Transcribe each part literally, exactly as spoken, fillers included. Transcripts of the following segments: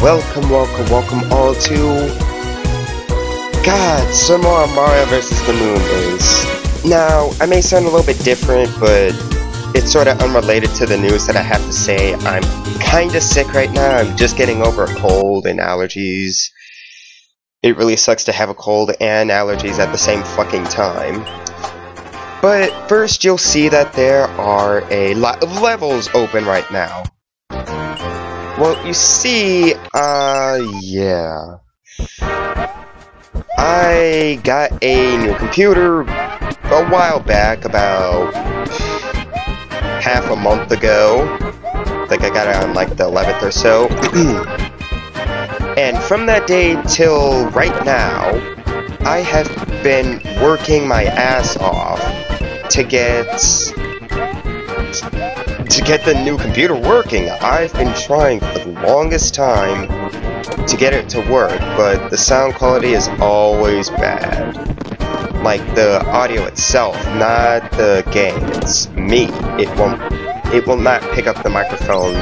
Welcome, welcome, welcome all to... God, some more Mario versus the Moonbase. Now, I may sound a little bit different, but it's sort of unrelated to the news that I have to say. I'm kind of sick right now. I'm just getting over a cold and allergies. It really sucks to have a cold and allergies at the same fucking time. But first, you'll see that there are a lot of levels open right now. Well, you see, uh, yeah. I got a new computer a while back, about half a month ago. I think I got it on like the eleventh or so. And from that day till right now, I have been working my ass off to get to get the new computer working. I've been trying for the longest time to get it to work, but the sound quality is always bad. Like the audio itself, not the game. It's me. It won't it will not pick up the microphone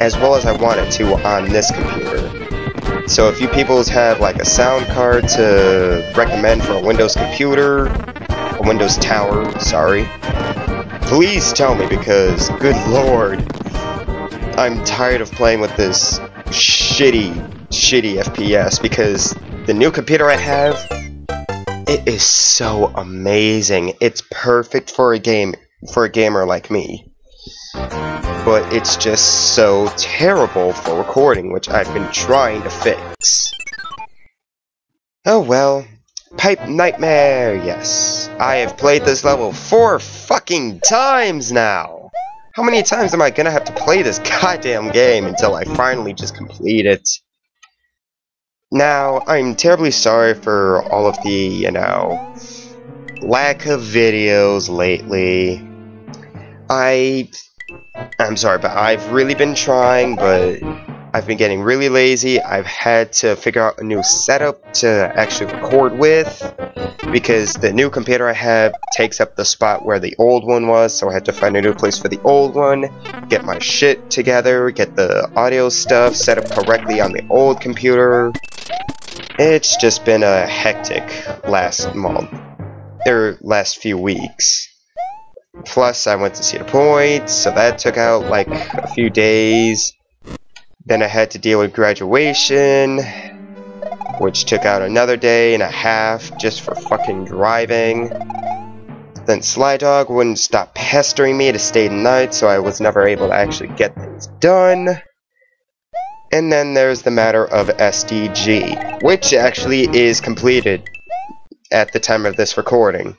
as well as I want it to on this computer. So if you people have like a sound card to recommend for a Windows computer, a Windows tower, sorry, please tell me, because good lord, I'm tired of playing with this shitty, shitty F P S, because the new computer I have, it is so amazing. It's perfect for a game, for a gamer like me. But it's just so terrible for recording, which I've been trying to fix. Oh well. Pipe Nightmare, yes. I have played this level four fucking times now! How many times am I gonna have to play this goddamn game until I finally just complete it? Now, I'm terribly sorry for all of the, you know, lack of videos lately. I... I'm sorry, but I've really been trying, but I've been getting really lazy. I've had to figure out a new setup to actually record with, because the new computer I have takes up the spot where the old one was, so I had to find a new place for the old one, get my shit together, get the audio stuff set up correctly on the old computer. It's just been a hectic last month, or last few weeks. Plus, I went to Cedar Point, so that took out, like, a few days. Then I had to deal with graduation, which took out another day and a half just for fucking driving. Then Sly Dog wouldn't stop pestering me to stay the night, so I was never able to actually get things done. And then there's the matter of S D G, which actually is completed at the time of this recording.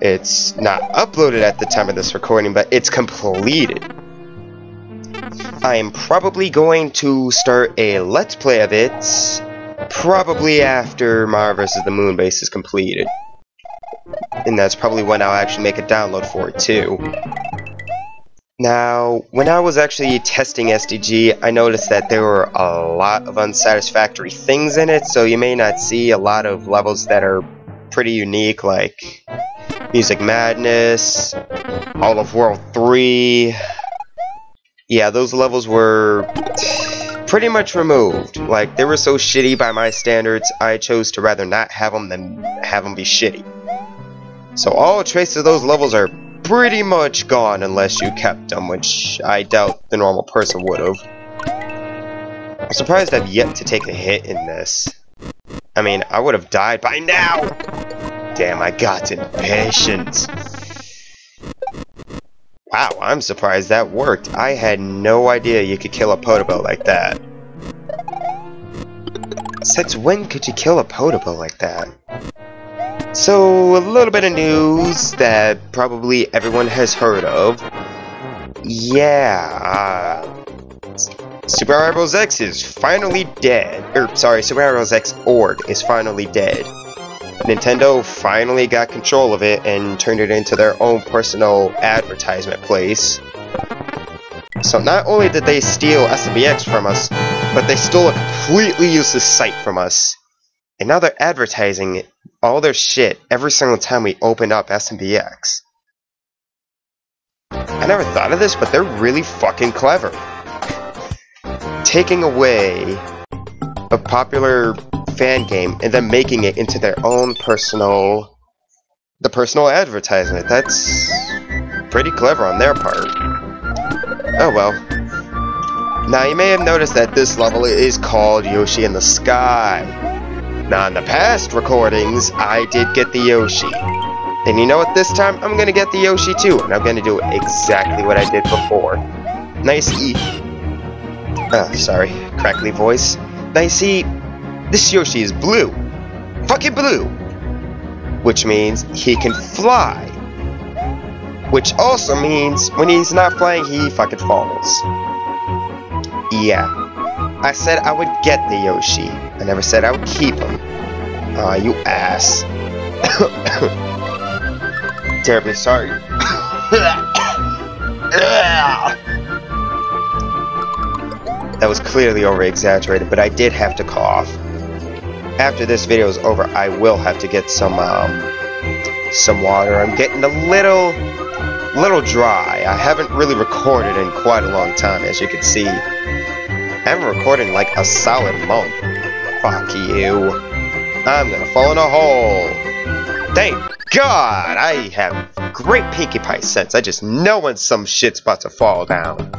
It's not uploaded at the time of this recording, but it's completed. I am probably going to start a Let's Play of it, probably after Mario versus the Moonbase is completed. And that's probably when I'll actually make a download for it, too. Now, when I was actually testing S D G, I noticed that there were a lot of unsatisfactory things in it, so you may not see a lot of levels that are pretty unique, like Music Madness, all of World three, yeah, those levels were pretty much removed. Like, they were so shitty by my standards, I chose to rather not have them than have them be shitty. So all traces of those levels are pretty much gone unless you kept them, which I doubt the normal person would've. I'm surprised I've yet to take a hit in this. I mean, I would've died by now! Damn, I got impatient. Wow, I'm surprised that worked. I had no idea you could kill a Potabell like that. Since when could you kill a Potabell like that? So, a little bit of news that probably everyone has heard of. Yeah, uh, Super Rivals X is finally dead. Er, sorry, Super Rivals X Org is finally dead. Nintendo finally got control of it and turned it into their own personal advertisement place. So not only did they steal S M B X from us, but they stole a completely useless site from us. And now they're advertising all their shit every single time we open up S M B X. I never thought of this, but they're really fucking clever. taking away a popular fan game and then making it into their own personal, the personal advertisement. That's pretty clever on their part. Oh well. Now you may have noticed that this level is called Yoshi in the Sky. Now in the past recordings, I did get the Yoshi. And you know what, this time I'm gonna get the Yoshi too, and I'm gonna do exactly what I did before. Nicey. Ah, oh, sorry, crackly voice. Nicey, this Yoshi is blue. Fucking blue! Which means he can fly. Which also means when he's not flying, he fucking falls. Yeah. I said I would get the Yoshi. I never said I would keep him. Aw, uh, you ass. Terribly sorry. That was clearly over-exaggerated, but I did have to cough. After this video is over, I will have to get some, um, some water. I'm getting a little, little dry. I haven't really recorded in quite a long time, as you can see. I haven't recorded in like a solid month. Fuck you. I'm gonna fall in a hole. Thank God I have great Pinkie Pie sense. I just know when some shit's about to fall down.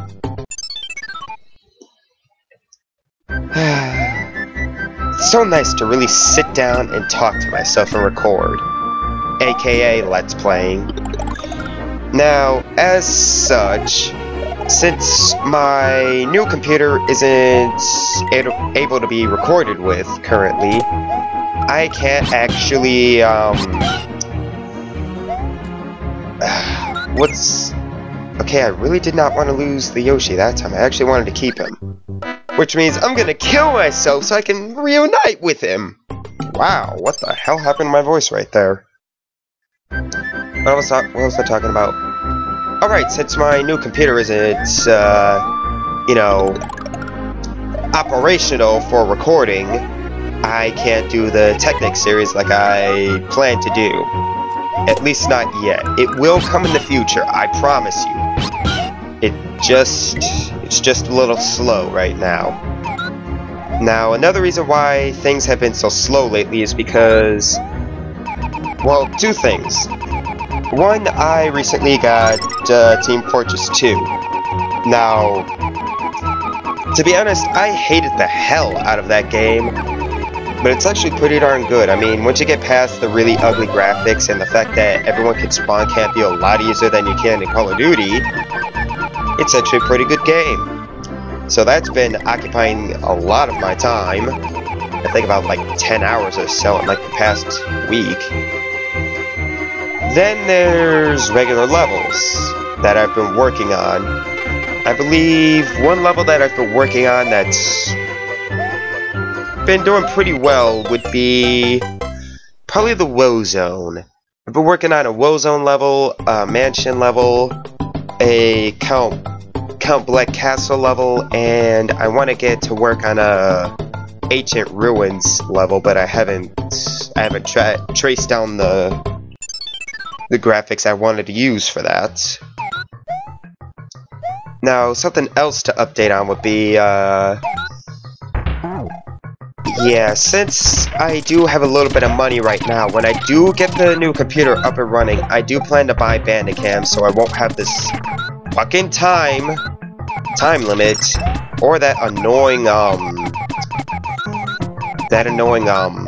It's so nice to really sit down and talk to myself and record. A K A Let's Playing. Now, as such, since my new computer isn't able to be recorded with currently, I can't actually, um... what's... Okay, I really did not want to lose the Yoshi that time. I actually wanted to keep him. Which means I'm gonna kill myself so I can reunite with him! Wow, what the hell happened to my voice right there? What was I, what was I talking about? Alright, since my new computer isn't, uh, you know, operational for recording, I can't do the Technic series like I plan to do. At least not yet. It will come in the future, I promise you. It just, it's just a little slow right now. Now, another reason why things have been so slow lately is because, well, two things. One, I recently got uh, Team Fortress two. Now, to be honest, I hated the hell out of that game, but it's actually pretty darn good. I mean, once you get past the really ugly graphics and the fact that everyone can spawn camp you a lot easier than you can in Call of Duty, it's actually a pretty good game. So that's been occupying a lot of my time. I think about like ten hours or so in like the past week. Then there's regular levels that I've been working on. I believe one level that I've been working on that's been doing pretty well would be probably the Woe Zone. I've been working on a Woe Zone level, a Mansion level, a Count, Count Black Castle level, and I want to get to work on a Ancient Ruins level, but I haven't, I haven't tra- traced down the the graphics I wanted to use for that. Now, something else to update on would be, uh... yeah, since I do have a little bit of money right now, when I do get the new computer up and running, I do plan to buy Bandicam, so I won't have this fucking time, time limit, or that annoying, um... that annoying, um...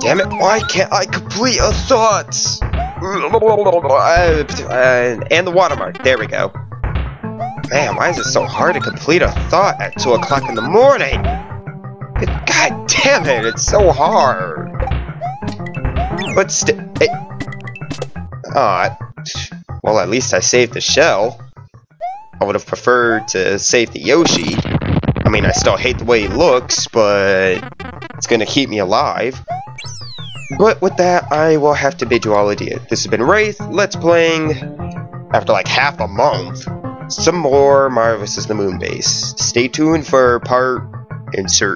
damn it, why can't I complete a thought? And the watermark, there we go. Man, why is it so hard to complete a thought at two o'clock in the morning? God damn it, it's so hard. But still, aw, well, at least I saved the shell. I would have preferred to save the Yoshi. I mean, I still hate the way he looks, but it's gonna keep me alive. But with that, I will have to bid you all adieu. This has been Wraith, Let's Playing, after like half a month, some more Mario versus the Moonbase. Stay tuned for part insert.